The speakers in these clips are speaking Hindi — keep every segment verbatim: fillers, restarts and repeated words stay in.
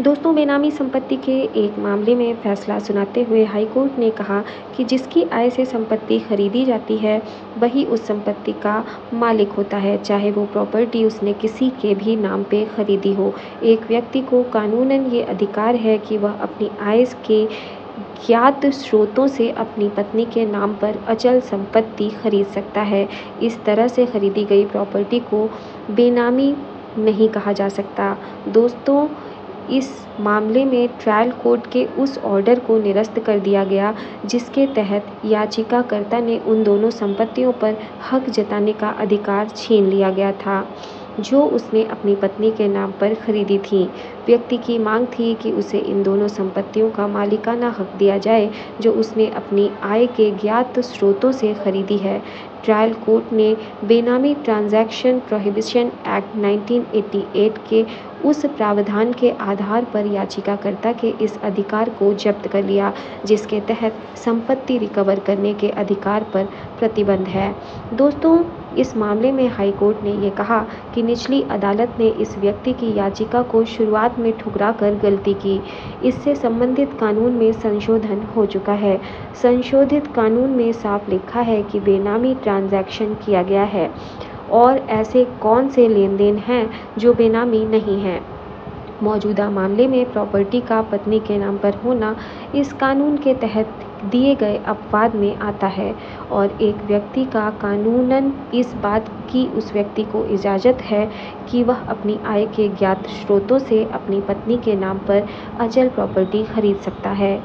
दोस्तों बेनामी संपत्ति के एक मामले में फैसला सुनाते हुए हाईकोर्ट ने कहा कि जिसकी आय से संपत्ति खरीदी जाती है वही उस संपत्ति का मालिक होता है, चाहे वो प्रॉपर्टी उसने किसी के भी नाम पे खरीदी हो। एक व्यक्ति को कानूनन ये अधिकार है कि वह अपनी आय के ज्ञात स्रोतों से अपनी पत्नी के नाम पर अचल संपत्ति खरीद सकता है। इस तरह से खरीदी गई प्रॉपर्टी को बेनामी नहीं कहा जा सकता। दोस्तों इस मामले में ट्रायल कोर्ट के उस ऑर्डर को निरस्त कर दिया गया जिसके तहत याचिकाकर्ता ने उन दोनों संपत्तियों पर हक जताने का अधिकार छीन लिया गया था जो उसने अपनी पत्नी के नाम पर खरीदी थी। व्यक्ति की मांग थी कि उसे इन दोनों संपत्तियों का मालिकाना हक दिया जाए जो उसने अपनी आय के ज्ञात स्रोतों से खरीदी है। ट्रायल कोर्ट ने बेनामी transaction prohibition act nineteen eighty eight के उस प्रावधान के आधार पर याचिकाकर्ता के इस अधिकार को जब्त कर लिया जिसके तहत संपत्ति रिकवर करने के अधिकार पर प्रतिबंध है। दोस्तों इस मामले में हाईकोर्ट ने यह कहा कि निचली अदालत ने इस व्यक्ति की याचिका को शुरुआत में ठुकरा कर गलती की। इससे संबंधित कानून में संशोधन हो चुका है। संशोधित कानून में साफ लिखा है कि बेनामी ट्रांजैक्शन किया गया है और ऐसे कौन से लेन देन हैं जो बेनामी नहीं हैं। मौजूदा मामले में प्रॉपर्टी का पत्नी के नाम पर होना इस कानून के तहत दिए गए अपवाद में आता है और एक व्यक्ति का कानूनन इस बात की उस व्यक्ति को इजाज़त है कि वह अपनी आय के ज्ञात स्रोतों से अपनी पत्नी के नाम पर अचल प्रॉपर्टी खरीद सकता है।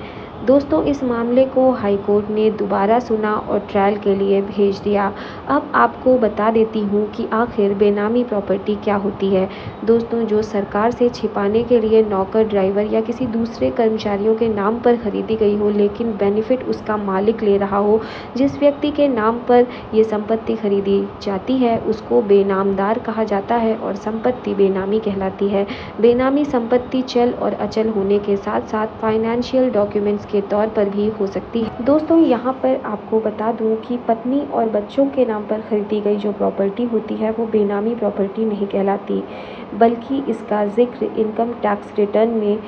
दोस्तों इस मामले को हाईकोर्ट ने दोबारा सुना और ट्रायल के लिए भेज दिया। अब आपको बता देती हूँ कि आखिर बेनामी प्रॉपर्टी क्या होती है। दोस्तों जो सरकार से छिपाने के लिए नौकर, ड्राइवर या किसी दूसरे कर्मचारियों के नाम पर खरीदी गई हो लेकिन बेनिफिट उसका मालिक ले रहा हो, जिस व्यक्ति के नाम पर यह संपत्ति खरीदी जाती है उसको बेनामदार कहा जाता है और संपत्ति बेनामी कहलाती है। बेनामी संपत्ति चल और अचल होने के साथ साथ फाइनेंशियल डॉक्यूमेंट्स के तौर पर भी हो सकती है। दोस्तों यहाँ पर आपको बता दूं कि पत्नी और बच्चों के नाम पर खरीदी गई जो प्रॉपर्टी होती है वो बेनामी प्रॉपर्टी नहीं कहलाती, बल्कि इसका जिक्र इनकम टैक्स रिटर्न में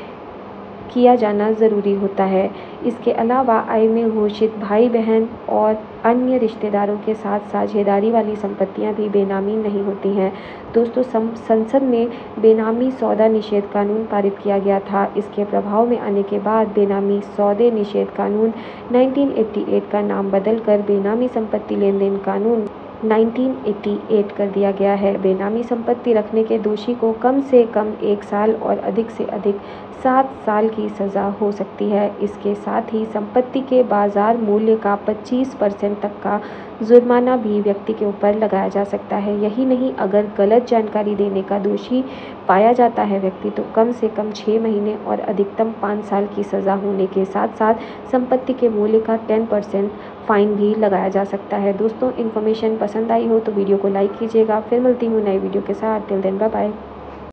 किया जाना ज़रूरी होता है। इसके अलावा आय में घोषित भाई बहन और अन्य रिश्तेदारों के साथ साझेदारी वाली संपत्तियां भी बेनामी नहीं होती हैं। दोस्तों संसद में बेनामी सौदा निषेध कानून पारित किया गया था। इसके प्रभाव में आने के बाद बेनामी सौदे निषेध कानून नाइनटीन एटी एट का नाम बदलकर बेनामी संपत्ति लेन देन कानून नाइनटीन एटी एट कर दिया गया है। बेनामी संपत्ति रखने के दोषी को कम से कम एक साल और अधिक से अधिक सात साल की सज़ा हो सकती है। इसके साथ ही संपत्ति के बाजार मूल्य का पच्चीस परसेंट तक का जुर्माना भी व्यक्ति के ऊपर लगाया जा सकता है। यही नहीं, अगर गलत जानकारी देने का दोषी पाया जाता है व्यक्ति तो कम से कम छः महीने और अधिकतम पाँच साल की सज़ा होने के साथ साथ संपत्ति के मूल्य का दस परसेंट फ़ाइन भी लगाया जा सकता है। दोस्तों इन्फॉर्मेशन पसंद आई हो तो वीडियो को लाइक कीजिएगा। फिर मिलती हूँ नए वीडियो के साथ। Till then bye bye.